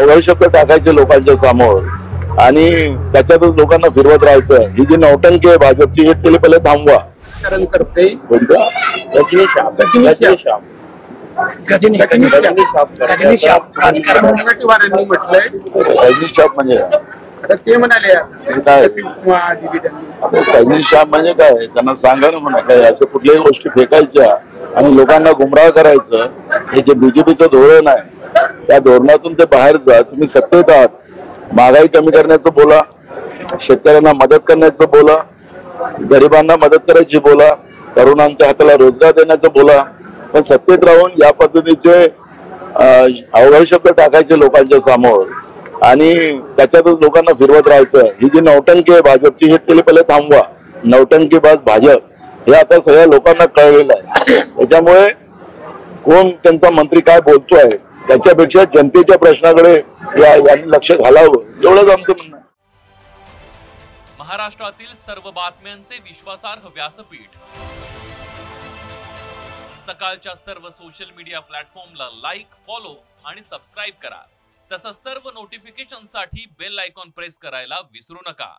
आवश्यक टाकायचे लोकांच्या समोर आणि त्याच्यातच लोकांना फिरवत राहायचं। ही जी नौटंकी आहे भाजपची हे पहिले पहिले थांबवा। कारण करते गोष्टी फेकायच्या आणि लोकांना गुमराह करायचं हे जे बीजेपीचं धोरण आहे त्या धोरणातून ते बाहेर जा। तुम्ही सत्तेत आहात, महागाई कमी करण्याचं बोला, शेतकऱ्यांना मदत करण्याचं बोला, गरिबांना मदत करायची बोला, तरुणांच्या हाताला रोजगार देण्याचं बोला, पण सत्तेत राहून या पद्धतीचे अवशब्द टाकायचे लोकांच्या समोर आणि त्याच्यातच लोकांना फिरवत राहायचं। ही जी नौटंकी आहे भाजपची हे पहिले पहिले थांबवा। नौटंकीबाज भाजप हे आता सगळ्या लोकांना कळलेलं आहे। त्याच्यामुळे कोण त्यांचा मंत्री काय बोलतोय त्याच्यापेक्षा जनतेच्या प्रश्नाकडे यांनी लक्ष घालावं एवढंच आमचं म्हणणं आहे। महाराष्ट्रातील सर्व बातम्यांचे विश्वासार्ह व्यासपीठ सकाळच्या सर्व सोशल मीडिया प्लॅटफॉर्मला लाईक, फॉलो आणि सबस्क्राइब करा। तसंच सर्व नोटिफिकेशनसाठी बेल आयकॉन प्रेस करायला विसरू नका।